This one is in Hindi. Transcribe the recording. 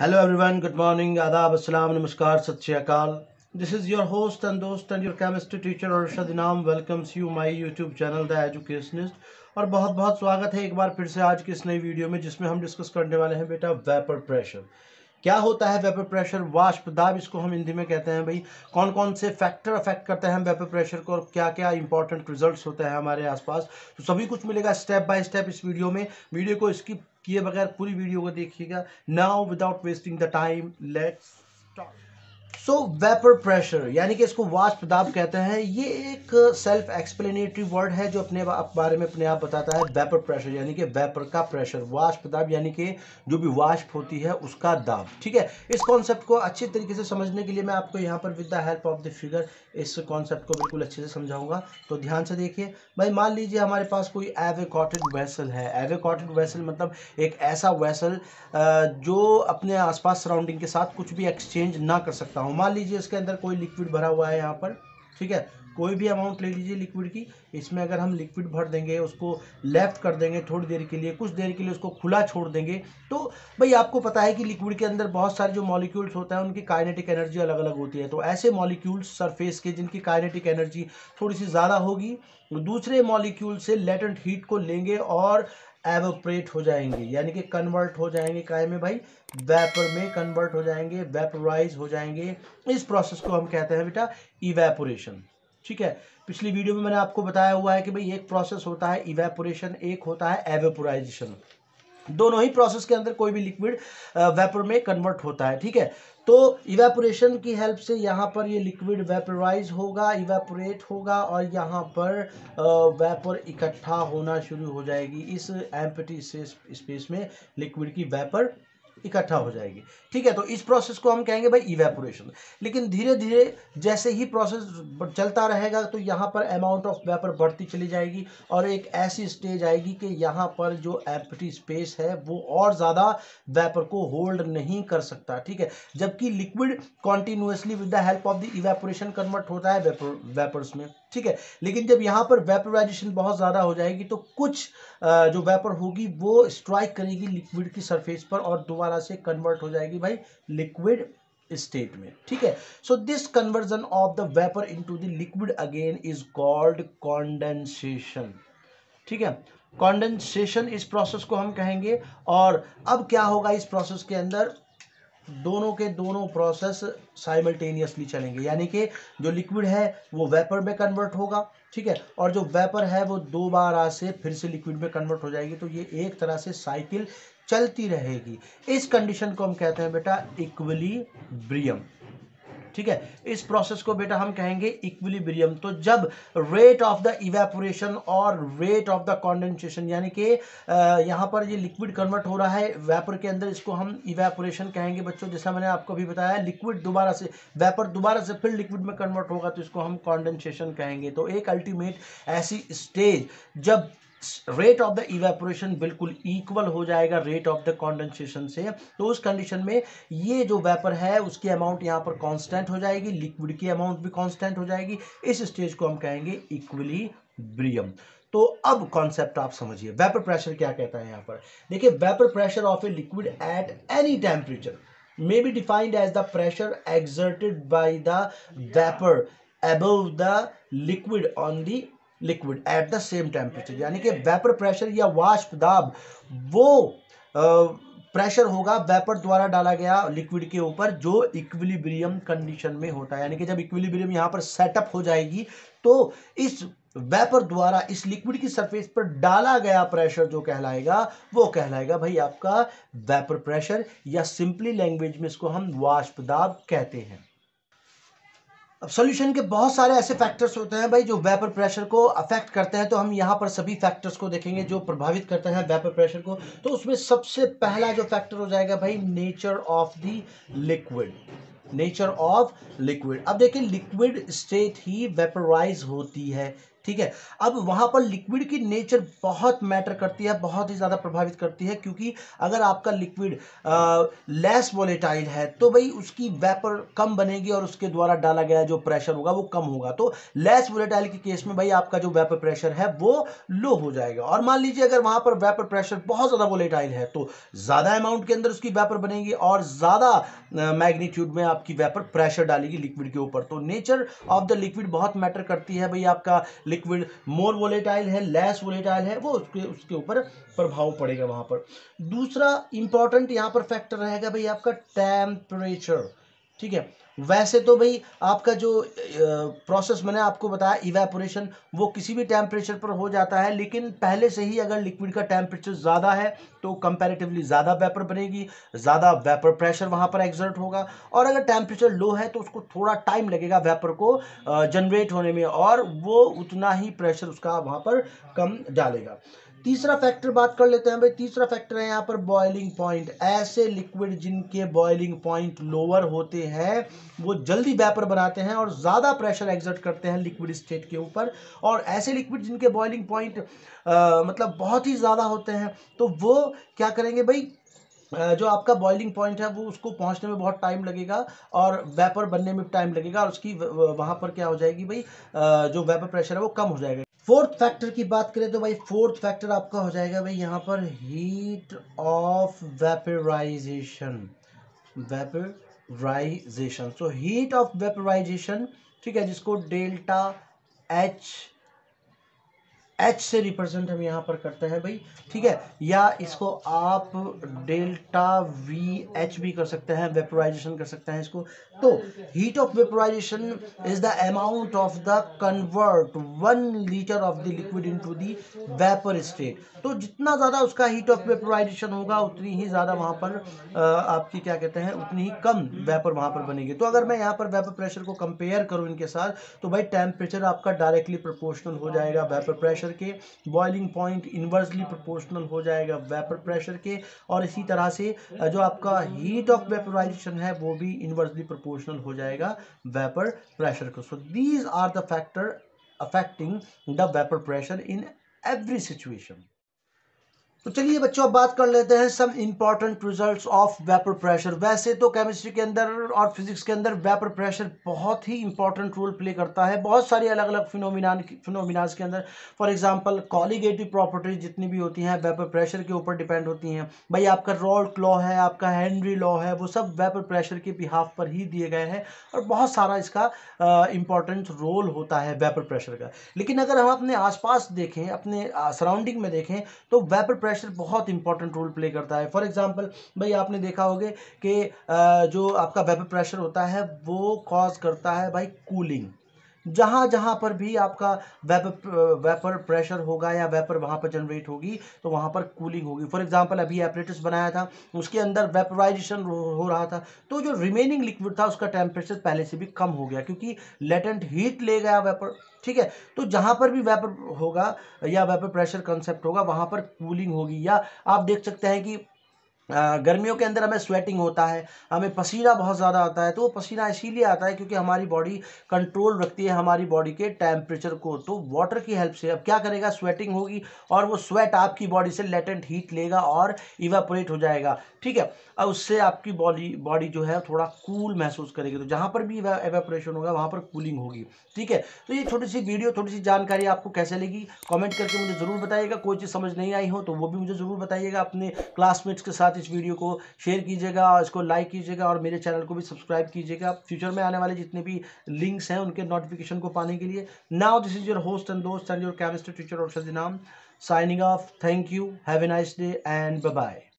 हेलो एवरीवन, गुड मॉर्निंग, आदाब, अस्सलाम, नमस्कार, Sat Shri Akal. This is your host and दोस्त and your chemistry teacher Arshad Inam welcomes you my YouTube channel the educationist. और बहुत बहुत स्वागत है एक बार फिर से आज की इस नई वीडियो में, जिसमें हम डिस्कस करने वाले हैं बेटा वेपर प्रेशर। क्या होता है वेपर प्रेशर, वाष्प दाब इसको हम हिंदी में कहते हैं। भाई कौन कौन से फैक्टर अफेक्ट करते हैं वेपर प्रेशर को और क्या क्या इंपॉर्टेंट रिजल्ट्स होते हैं हमारे आसपास, तो सभी कुछ मिलेगा स्टेप बाय स्टेप इस वीडियो में। वीडियो को स्किप किए बगैर पूरी वीडियो को देखिएगा। Now without wasting the time let's start. So vapour pressure यानी कि इसको वाष्प दाब कहते हैं। ये एक सेल्फ एक्सप्लेनेटरी वर्ड है जो अपने बारे में अपने आप बताता है। वेपर प्रेशर यानी कि वेपर का प्रेशर, वाष्प दाब यानी कि जो भी वाष्प होती है उसका दाब। ठीक है, इस कॉन्सेप्ट को अच्छे तरीके से समझने के लिए मैं आपको यहाँ पर with the help of the figure इस कॉन्सेप्ट को बिल्कुल अच्छे से समझाऊंगा। तो ध्यान से देखिए भाई, मान लीजिए हमारे पास कोई एवेकॉटेड वेसल है। एवेकॉटेड वेसल मतलब एक ऐसा वेसल जो अपने आसपास सराउंडिंग के साथ कुछ भी एक्सचेंज ना कर सकता हो। मान लीजिए इसके अंदर कोई लिक्विड भरा हुआ है यहाँ पर, ठीक है, कोई भी अमाउंट ले लीजिए लिक्विड की। इसमें अगर हम लिक्विड भर देंगे, उसको लेफ्ट कर देंगे थोड़ी देर के लिए, कुछ देर के लिए उसको खुला छोड़ देंगे, तो भाई आपको पता है कि लिक्विड के अंदर बहुत सारे जो मॉलिक्यूल्स होते हैं उनकी काइनेटिक एनर्जी अलग अलग होती है। तो ऐसे मॉलिक्यूल्स सरफेस के जिनकी काइनेटिक एनर्जी थोड़ी सी ज़्यादा होगी, दूसरे मॉलिक्यूल से लेटेंट हीट को लेंगे और एवोपरेट हो जाएंगे, यानी कि कन्वर्ट हो जाएंगे काय में भाई, वेपर में कन्वर्ट हो जाएंगे, वेपराइज हो जाएंगे। इस प्रोसेस को हम कहते हैं बेटा इवेपोरेशन। ठीक है, पिछली वीडियो में मैंने आपको बताया हुआ है कि भाई एक प्रोसेस होता है इवेपोरेशन, एक होता है एवेपोराइजेशन। दोनों ही प्रोसेस के अंदर कोई भी लिक्विड वेपर में कन्वर्ट होता है। ठीक है, तो इवेपोरेशन की हेल्प से यहाँ पर ये लिक्विड वेपराइज होगा, इवेपोरेट होगा और यहाँ पर वेपर इकट्ठा होना शुरू हो जाएगी। इस एम्प्टी स्पेस में लिक्विड की वेपर इकट्ठा हो जाएगी। ठीक है, तो इस प्रोसेस को हम कहेंगे भाई इवेपोरेशन। लेकिन धीरे धीरे जैसे ही प्रोसेस चलता रहेगा तो यहाँ पर अमाउंट ऑफ वेपर बढ़ती चली जाएगी और एक ऐसी स्टेज आएगी कि यहाँ पर जो एम्प्टी स्पेस है वो और ज़्यादा वेपर को होल्ड नहीं कर सकता। ठीक है, जबकि liquid continuously with the help of the evaporation convert होता है वेपर्स में। ठीक है, लेकिन जब यहाँ पर वेपराइजेशन बहुत ज़्यादा हो जाएगी तो कुछ जो वेपर होगी वो स्ट्राइक करेगी लिक्विड की सरफेस पर और दोबारा से कन्वर्ट हो जाएगी भाई लिक्विड स्टेट में। ठीक है, so this conversion of the vapour into the liquid again is called condensation. ठीक है, कॉन्डेंसेशन इस प्रोसेस को हम कहेंगे। और अब क्या होगा, इस प्रोसेस के अंदर दोनों के दोनों प्रोसेस साइमल्टेनियसली चलेंगे, यानी कि जो लिक्विड है वो वेपर में कन्वर्ट होगा। ठीक है, और जो वेपर है वो दोबारा से फिर से लिक्विड में कन्वर्ट हो जाएगी। तो ये एक तरह से साइकिल चलती रहेगी। इस कंडीशन को हम कहते हैं बेटा इक्विलिब्रियम। ठीक है, इस प्रोसेस को बेटा हम कहेंगे इक्विलिब्रियम। तो जब रेट ऑफ द इवेपोरेशन और रेट ऑफ द कॉन्डेंसेशन यानी कि यहाँ पर ये लिक्विड कन्वर्ट हो रहा है वेपर के अंदर, इसको हम इवेपोरेशन कहेंगे बच्चों। जैसा मैंने आपको भी बताया, लिक्विड दोबारा से वेपर दोबारा से फिर लिक्विड में कन्वर्ट होगा तो इसको हम कॉन्डेंसेशन कहेंगे। तो एक अल्टीमेट ऐसी स्टेज जब रेट ऑफ द इवेपोरेशन बिल्कुल इक्वल हो जाएगा रेट ऑफ द कॉन्डेंसेशन से, तो उस कंडीशन में ये जो वेपर है उसकी अमाउंट यहाँ पर कांस्टेंट हो जाएगी, लिक्विड की अमाउंट भी कांस्टेंट हो जाएगी। इस स्टेज को हम कहेंगे इक्विलिब्रियम। तो अब कॉन्सेप्ट आप समझिए वेपर प्रेशर क्या कहता है। यहाँ पर देखिए, vapour pressure of a liquid at any temperature may be defined as the pressure exerted by the vapour above the liquid on the liquid at the same temperature. यानी कि वेपर प्रेशर या वाष्प दाब वो प्रेशर होगा वेपर द्वारा डाला गया लिक्विड के ऊपर जो इक्विलिब्रियम कंडीशन में होता है। यानी कि जब इक्विलिब्रियम यहाँ पर सेटअप हो जाएगी तो इस वेपर द्वारा इस लिक्विड की सरफेस पर डाला गया प्रेशर जो कहलाएगा वो कहलाएगा भाई आपका वेपर प्रेशर, या सिंपली लैंग्वेज में इसको हम वाष्प दाब कहते हैं। अब सोल्यूशन के बहुत सारे ऐसे फैक्टर्स होते हैं भाई जो वेपर प्रेशर को अफेक्ट करते हैं, तो हम यहाँ पर सभी फैक्टर्स को देखेंगे जो प्रभावित करते हैं वेपर प्रेशर को। तो उसमें सबसे पहला जो फैक्टर हो जाएगा भाई nature of the liquid, nature of liquid. अब देखिए लिक्विड स्टेट ही वेपराइज होती है। ठीक है। अब वहाँ पर लिक्विड की नेचर बहुत मैटर करती है, बहुत ही ज़्यादा प्रभावित करती है, क्योंकि अगर आपका लिक्विड लेस वोलेटाइल है तो भाई उसकी वेपर कम बनेगी और उसके द्वारा डाला गया जो प्रेशर होगा वो कम होगा। तो लेस वोलेटाइल के केस में भाई आपका जो वेपर प्रेशर है वो लो हो जाएगा। और मान लीजिए अगर वहाँ पर वेपर प्रेशर बहुत ज़्यादा वोलेटाइल है तो ज़्यादा अमाउंट के अंदर उसकी वेपर बनेगी और ज़्यादा मैग्नीट्यूड में आपकी वेपर प्रेशर डालेगी लिक्विड के ऊपर। तो नेचर ऑफ द लिक्विड बहुत मैटर करती है भाई, आपका लिक्विड मोर वोलेटाइल है, लेस वोलेटाइल है, वो उसके ऊपर प्रभाव पड़ेगा वहाँ पर। दूसरा इंपॉर्टेंट यहाँ पर फैक्टर रहेगा भाई आपका टेम्परेचर, ठीक है। वैसे तो भाई आपका जो प्रोसेस मैंने आपको बताया इवेपोरेशन वो किसी भी टेम्परेचर पर हो जाता है, लेकिन पहले से ही अगर लिक्विड का टेम्परेचर ज़्यादा है तो कंपैरेटिवली ज़्यादा वेपर बनेगी, ज़्यादा वेपर प्रेशर वहाँ पर एग्जर्ट होगा। और अगर टेम्परेचर लो है तो उसको थोड़ा टाइम लगेगा वेपर को जनरेट होने में और वो उतना ही प्रेशर उसका वहाँ पर कम डालेगा। तीसरा फैक्टर बात कर लेते हैं भाई, तीसरा फैक्टर है यहाँ पर बॉइलिंग पॉइंट। ऐसे लिक्विड जिनके बॉइलिंग पॉइंट लोअर होते हैं वो जल्दी वेपर बनाते हैं और ज़्यादा प्रेशर एग्जर्ट करते हैं लिक्विड स्टेट के ऊपर। और ऐसे लिक्विड जिनके बॉइलिंग पॉइंट मतलब बहुत ही ज़्यादा होते हैं तो वो क्या करेंगे भाई, जो आपका बॉइलिंग पॉइंट है वो उसको पहुंचने में बहुत टाइम लगेगा और वेपर बनने में टाइम लगेगा और उसकी वहाँ पर क्या हो जाएगी भाई, जो वेपर प्रेशर है वो कम हो जाएगा। फोर्थ फैक्टर की बात करें तो भाई फोर्थ फैक्टर आपका हो जाएगा भाई यहाँ पर heat of vaporisation. So heat of vaporisation, ठीक है, जिसको डेल्टा एच से रिप्रेजेंट हम यहाँ पर करते हैं भाई, ठीक है, या इसको आप डेल्टा वी एच भी कर सकते हैं, वेपराइजेशन कर सकते हैं इसको। तो heat of vaporisation is the amount of the convert 1 litre of the liquid into the vapour state. तो जितना ज़्यादा उसका हीट ऑफ वेपराइजेशन होगा उतनी ही ज़्यादा वहाँ पर आपकी क्या कहते हैं, उतनी ही कम वेपर वहाँ पर बनेगी। तो अगर मैं यहाँ पर वेपर प्रेशर को कंपेयर करूँ इनके साथ तो भाई टेम्परेचर आपका डायरेक्टली प्रोपोर्शनल हो जाएगा वेपर प्रेशर के, बॉइलिंग पॉइंट इनवर्सली प्रोपोर्शनल हो जाएगा वेपर प्रेशर के, और इसी तरह से जो आपका हीट ऑफ वेपराइजेशन है वो भी इनवर्सली प्रोपोर्शनल हो जाएगा वेपर प्रेशर को। So these are the factor affecting the vapour pressure in every situation. तो चलिए बच्चों अब बात कर लेते हैं some important results of vapour pressure. वैसे तो केमिस्ट्री के अंदर और फिजिक्स के अंदर वेपर प्रेशर बहुत ही इंपॉर्टेंट रोल प्ले करता है बहुत सारी अलग अलग फिनोमिनाज के अंदर। फॉर एग्जांपल कॉलिगेटिव प्रॉपर्टीज जितनी भी होती हैं वेपर प्रेशर के ऊपर डिपेंड होती हैं भाई। आपका रॉल्ट लॉ है, आपका हेनरी लॉ है, वो सब वेपर प्रेशर के बिहाफ पर ही दिए गए हैं और बहुत सारा इसका इंपॉर्टेंट रोल होता है वेपर प्रेशर का। लेकिन अगर हम अपने आसपास देखें, अपने सराउंडिंग में देखें तो वेपर प्रेशर बहुत इंपॉर्टेंट रोल प्ले करता है। फॉर एग्जांपल भाई आपने देखा होगा कि जो आपका वेपर प्रेशर होता है वो कॉज करता है भाई कूलिंग। जहाँ जहाँ पर भी आपका वेपर प्रेशर होगा या वेपर वहाँ पर जनरेट होगी तो वहाँ पर कूलिंग होगी। फॉर एग्जांपल अभी एपरेटस बनाया था उसके अंदर वेपराइजेशन हो रहा था तो जो रिमेनिंग लिक्विड था उसका टेम्परेचर पहले से भी कम हो गया क्योंकि लेटेंट हीट ले गया वेपर, ठीक है। तो जहाँ पर भी वेपर होगा या वेपर प्रेशर कंसेप्ट होगा वहाँ पर कूलिंग होगी। या आप देख सकते हैं कि गर्मियों के अंदर हमें स्वेटिंग होता है, हमें पसीना बहुत ज़्यादा आता है, तो वो पसीना इसीलिए आता है क्योंकि हमारी बॉडी कंट्रोल रखती है हमारी बॉडी के टेम्परेचर को। तो वाटर की हेल्प से अब क्या करेगा, स्वेटिंग होगी और वो स्वेट आपकी बॉडी से लेटेंट हीट लेगा और इवेपोरेट हो जाएगा, ठीक है। अब उससे आपकी बॉडी जो है थोड़ा कूल महसूस करेगी। तो जहाँ पर भी इवेपोरेशन होगा वहाँ पर कूलिंग होगी, ठीक है। तो ये छोटी सी वीडियो, थोड़ी सी जानकारी आपको कैसे लगी कॉमेंट करके मुझे ज़रूर बताइएगा। कोई चीज़ समझ नहीं आई हो तो वो भी मुझे ज़रूर बताइएगा। अपने क्लासमेट्स के साथ इस वीडियो को शेयर कीजिएगा और इसको लाइक कीजिएगा और मेरे चैनल को भी सब्सक्राइब कीजिएगा फ्यूचर में आने वाले जितने भी लिंक्स हैं उनके नोटिफिकेशन को पाने के लिए। Now this is your host and दोस्त and your chemistry teacher Arshad Inam signing off. Thank you, have a nice day and bye bye.